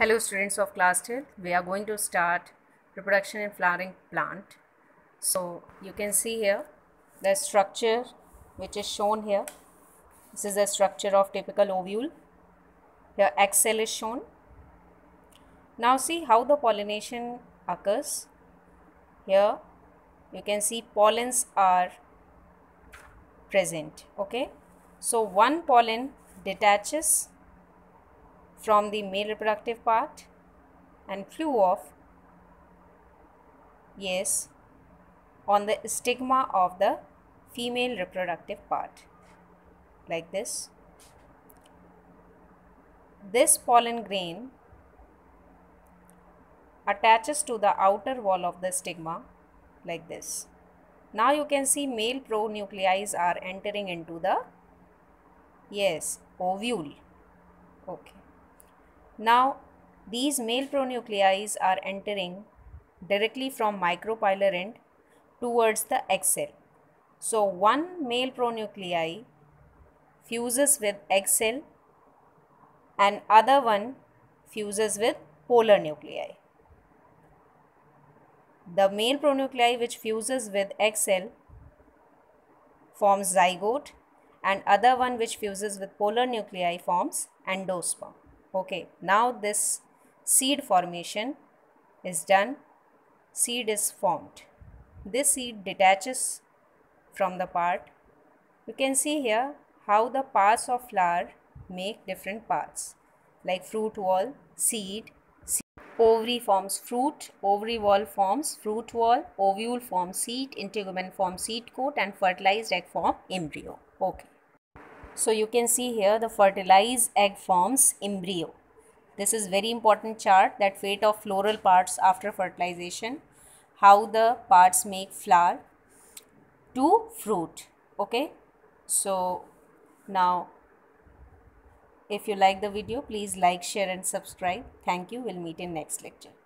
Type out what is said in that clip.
Hello students of class 12. We are going to start reproduction in flowering plant. So you can see here the structure which is shown here. This is the structure of typical ovule. Here axil is shown. Now see how the pollination occurs. Here you can see pollens are present. Okay. So one pollen detaches from the male reproductive part and flew off, yes, on the stigma of the female reproductive part, like this. This pollen grain attaches to the outer wall of the stigma, like this. Now you can see male pronuclei are entering into the, yes, ovule. Okay. Now, these male pronuclei are entering directly from micropylar end towards the axil. So, one male pronuclei fuses with axil and other one fuses with polar nuclei. The male pronuclei which fuses with axil forms zygote and other one which fuses with polar nuclei forms endosperm. Okay, now this seed formation is done, seed is formed. This seed detaches from the part. You can see here how the parts of flower make different parts, like fruit wall, seed, ovary forms fruit, ovary wall forms fruit wall, ovule forms seed, integument forms seed coat, and fertilized egg forms embryo. Okay. So you can see here the fertilized egg forms embryo. This is very important chart, that fate of floral parts after fertilization, how the parts make flower to fruit. Okay. So now if you like the video, please like, share and subscribe. Thank you. We'll meet in next lecture.